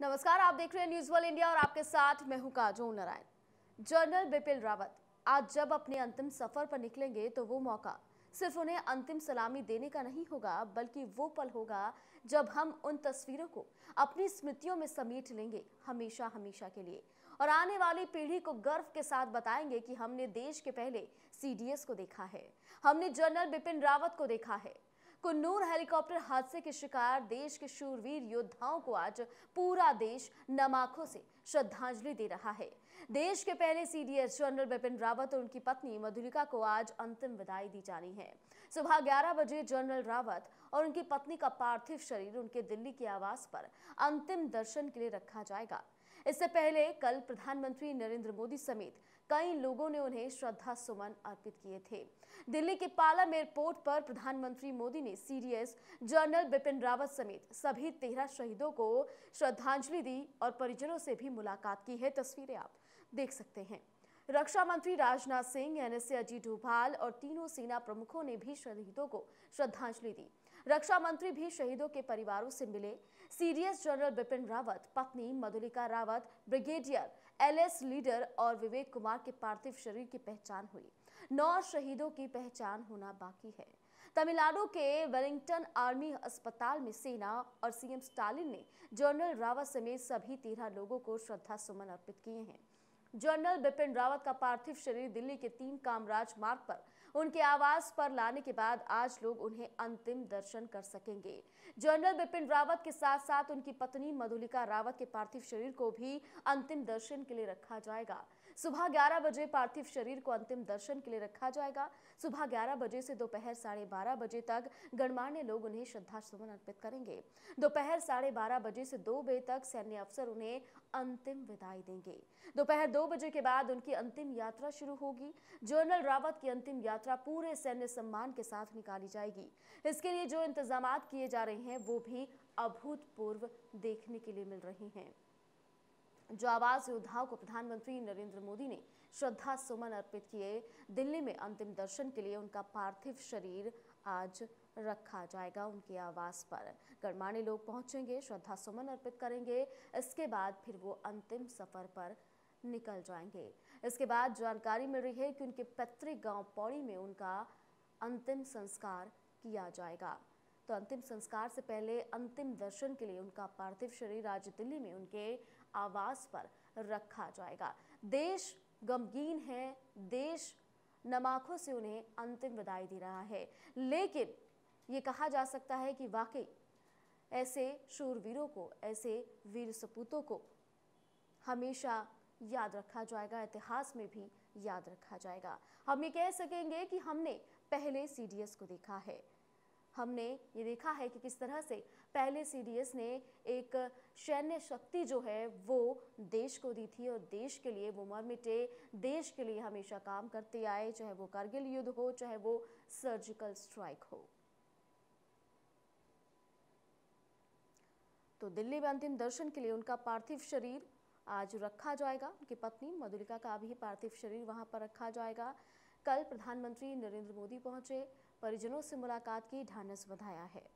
नमस्कार, आप देख रहे हैं न्यूज वर्ल्ड इंडिया और आपके साथ मैं हूं काजोल नारायण। जनरल बिपिन रावत आज जब अपने अंतिम सफर पर निकलेंगे तो वो मौका सिर्फ उन्हें अंतिम सलामी देने का नहीं होगा, बल्कि वो पल होगा जब हम उन तस्वीरों को अपनी स्मृतियों में समेट लेंगे हमेशा हमेशा के लिए, और आने वाली पीढ़ी को गर्व के साथ बताएंगे कि हमने देश के पहले CDS को देखा है, हमने जनरल बिपिन रावत को देखा है। कुन्नूर हेलीकॉप्टर हादसे के शिकार देश के शूरवीर योद्धाओं को आज पूरा देश नम आंखों से श्रद्धांजलि दे रहा है। देश के पहले CDS जनरल बिपिन रावत और उनकी पत्नी मधुलिका को आज अंतिम विदाई दी जानी है। सुबह 11 बजे जनरल रावत और उनकी पत्नी का पार्थिव शरीर उनके दिल्ली के आवास पर अंतिम दर्शन के लिए रखा जाएगा। इससे पहले कल प्रधानमंत्री नरेंद्र मोदी समेत कई लोगों ने उन्हें श्रद्धा सुमन अर्पित किए थे। दिल्ली के पालम एयरपोर्ट पर प्रधानमंत्री मोदी ने CDS जनरल बिपिन रावत समेत सभी 13 शहीदों को श्रद्धांजलि दी और परिजनों से भी मुलाकात की है। तस्वीरें आप देख सकते हैं। रक्षा मंत्री राजनाथ सिंह, NSA अजीत डोभाल और तीनों सेना प्रमुखों ने भी शहीदों को श्रद्धांजलि दी। रक्षा मंत्री भी शहीदों के परिवारों से मिले। CDS जनरल बिपिन रावत, पत्नी Madhulika Rawat, brigadier L.S. Leader और विवेक कुमार के पार्थिव शरीर की पहचान हुई। 9 शहीदों की पहचान होना बाकी है। तमिलनाडु के वेलिंगटन आर्मी अस्पताल में सेना और CM स्टालिन ने जनरल रावत समेत सभी 13 लोगों को श्रद्धा सुमन अर्पित किए हैं। जनरल बिपिन रावत का पार्थिव शरीर दिल्ली के 3 कामराज मार्ग पर उनके आवास पर लाने के बाद आज लोग उन्हें अंतिम दर्शन कर सकेंगे। जनरल बिपिन रावत के साथ साथ उनकी पत्नी मधुलिका रावत के पार्थिव शरीर को भी अंतिम दर्शन के लिए रखा जाएगा। सुबह 11 बजे पार्थिव शरीर को अंतिम दर्शन के लिए रखा जाएगा। सुबह 11 बजे से दोपहर 12:30 बजे तक गणमान्य लोग उन्हें श्रद्धासुमन अर्पित करेंगे। दोपहर 12:30 बजे से 2 बजे तक सैन्य अफसर उन्हें अंतिम विदाई देंगे। दोपहर 2 बजे के बाद उनकी अंतिम यात्रा शुरू होगी। जनरल रावत की अंतिम यात्रा पूरे सैन्य सम्मान के साथ निकाली जाएगी। इसके लिए जो इंतजाम किए जा रहे हैं वो भी अभूतपूर्व देखने के लिए मिल रहे हैं। जाबाज योद्धाओं को प्रधानमंत्री नरेंद्र मोदी ने श्रद्धा सुमन अर्पित किए। दिल्ली में अंतिम दर्शन के लिए उनका पार्थिव शरीर आज रखा जाएगा। उनके आवास पर गणमान्य लोग पहुंचेंगे, श्रद्धा सुमन अर्पित करेंगे। इसके बाद फिर वो अंतिम सफर पर निकल जाएंगे। इसके बाद जानकारी मिल रही है कि उनके पैतृक गांव पौड़ी में उनका अंतिम संस्कार किया जाएगा। तो अंतिम संस्कार से पहले अंतिम दर्शन के लिए उनका पार्थिव शरीर आज दिल्ली में उनके आवास पर रखा जाएगा। देश गमगीन है, देश नम आंखों से उन्हें अंतिम विदाई दे रहा है, लेकिन ये कहा जा सकता है कि वाकई ऐसे शूरवीरों को, ऐसे वीर सपूतों को हमेशा याद रखा जाएगा, इतिहास में भी याद रखा जाएगा। हम ये कह सकेंगे कि हमने पहले CDS को देखा है। हमने ये देखा है कि किस तरह से पहले CDS ने एक सैन्य शक्ति जो है वो देश को दी थी और देश के लिए वो मर मिटे, देश के लिए हमेशा काम करते आए, चाहे वो कारगिल युद्ध हो, चाहे वो सर्जिकल स्ट्राइक हो। तो दिल्ली में अंतिम दर्शन के लिए उनका पार्थिव शरीर आज रखा जाएगा। उनकी पत्नी मधुलिका का भी पार्थिव शरीर वहां पर रखा जाएगा। कल प्रधानमंत्री नरेंद्र मोदी पहुंचे, परिजनों से मुलाकात की, ढांढस बंधाया है।